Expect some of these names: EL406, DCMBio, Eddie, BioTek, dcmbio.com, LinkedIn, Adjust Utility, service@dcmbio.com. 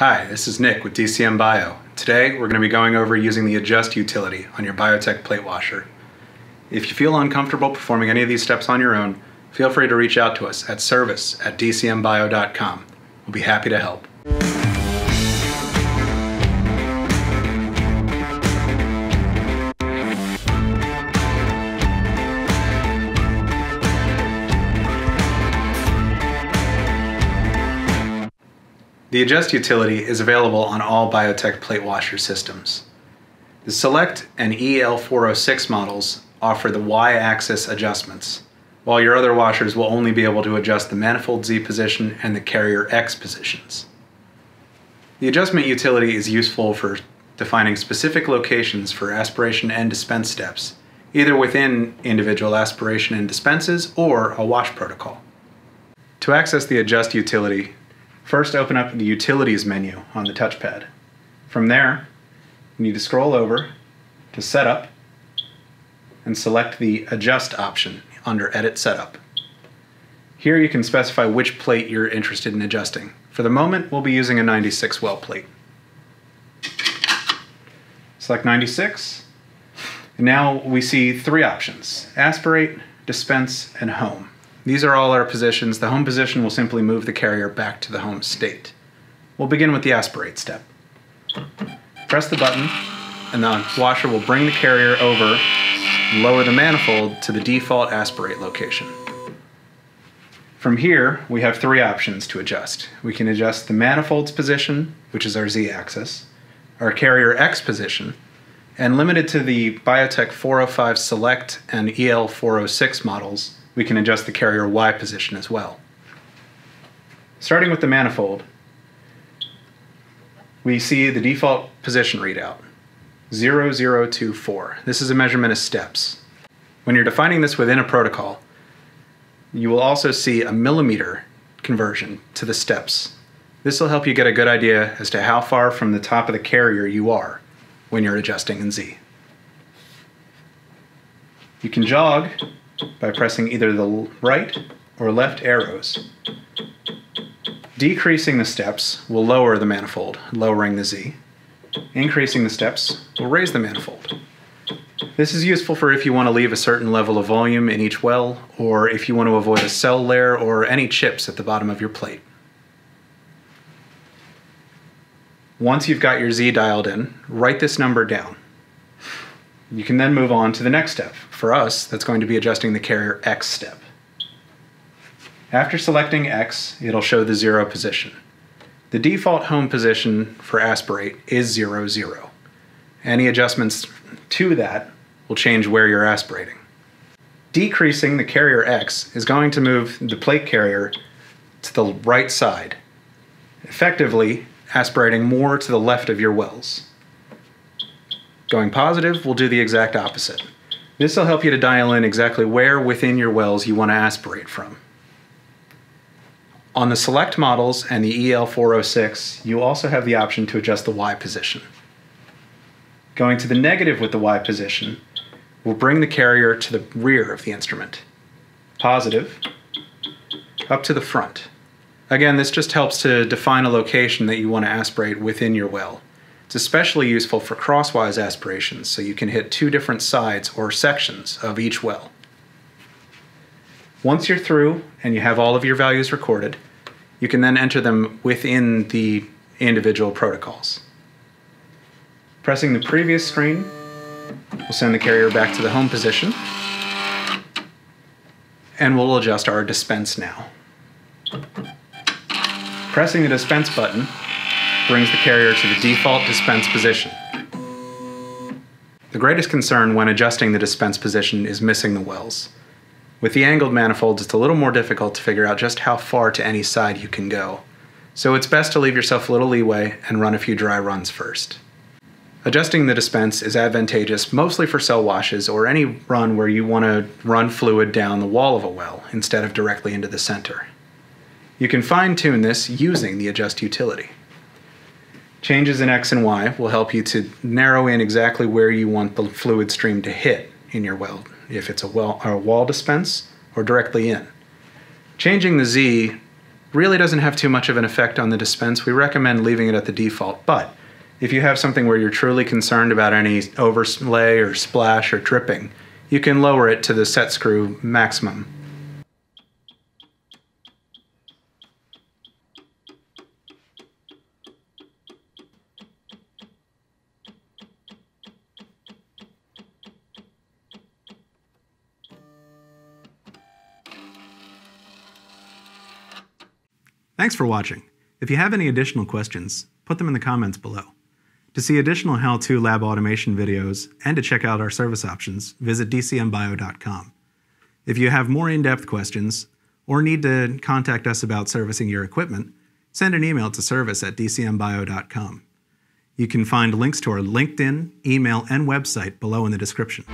Hi, this is Nick with DCMBio. Today we're going to be going over using the adjust utility on your BioTek plate washer. If you feel uncomfortable performing any of these steps on your own, feel free to reach out to us at service@dcmbio.com. We'll be happy to help. The adjust utility is available on all BioTek plate washer systems. The Select and EL406 models offer the Y-axis adjustments, while your other washers will only be able to adjust the manifold Z position and the carrier X positions. The adjustment utility is useful for defining specific locations for aspiration and dispense steps, either within individual aspiration and dispenses or a wash protocol. To access the adjust utility, first, open up the Utilities menu on the touchpad. From there, you need to scroll over to Setup and select the Adjust option under Edit Setup. Here you can specify which plate you're interested in adjusting. For the moment, we'll be using a 96 well plate. Select 96, and now we see three options: Aspirate, Dispense, and Home. These are all our positions. The home position will simply move the carrier back to the home state. We'll begin with the aspirate step. Press the button, and the washer will bring the carrier over, lower the manifold to the default aspirate location. From here, we have three options to adjust. We can adjust the manifold's position, which is our Z-axis, our carrier X position, and limited to the BioTek 405 Select and EL406 models, we can adjust the carrier Y position as well. Starting with the manifold, we see the default position readout, 0024. This is a measurement of steps. When you're defining this within a protocol, you will also see a millimeter conversion to the steps. This will help you get a good idea as to how far from the top of the carrier you are when you're adjusting in Z. You can jog by pressing either the right or left arrows. Decreasing the steps will lower the manifold, lowering the Z. Increasing the steps will raise the manifold. This is useful for if you want to leave a certain level of volume in each well, or if you want to avoid a cell layer or any chips at the bottom of your plate. Once you've got your Z dialed in, write this number down. You can then move on to the next step. For us, that's going to be adjusting the carrier X step. After selecting X, it'll show the 0 position. The default home position for aspirate is 00. Any adjustments to that will change where you're aspirating. Decreasing the carrier X is going to move the plate carrier to the right side, effectively aspirating more to the left of your wells. Going positive will do the exact opposite. This will help you to dial in exactly where within your wells you want to aspirate from. On the Select models and the EL406, you also have the option to adjust the Y position. Going to the negative with the Y position will bring the carrier to the rear of the instrument. Positive, up to the front. Again, this just helps to define a location that you want to aspirate within your well. It's especially useful for crosswise aspirations, so you can hit two different sides or sections of each well. Once you're through and you have all of your values recorded, you can then enter them within the individual protocols. Pressing the previous screen will send the carrier back to the home position, and we'll adjust our dispense now. Pressing the dispense button brings the carrier to the default dispense position. The greatest concern when adjusting the dispense position is missing the wells. With the angled manifolds, it's a little more difficult to figure out just how far to any side you can go, so it's best to leave yourself a little leeway and run a few dry runs first. Adjusting the dispense is advantageous mostly for cell washes or any run where you want to run fluid down the wall of a well instead of directly into the center. You can fine-tune this using the adjust utility. Changes in X and Y will help you to narrow in exactly where you want the fluid stream to hit in your well, if it's a wall dispense or directly in. Changing the Z really doesn't have too much of an effect on the dispense. We recommend leaving it at the default, but if you have something where you're truly concerned about any overlay or splash or dripping, you can lower it to the set screw maximum. Thanks for watching. If you have any additional questions, put them in the comments below. To see additional how-to lab automation videos and to check out our service options, visit dcmbio.com. If you have more in-depth questions or need to contact us about servicing your equipment, send an email to service@dcmbio.com. You can find links to our LinkedIn, email, and website below in the description.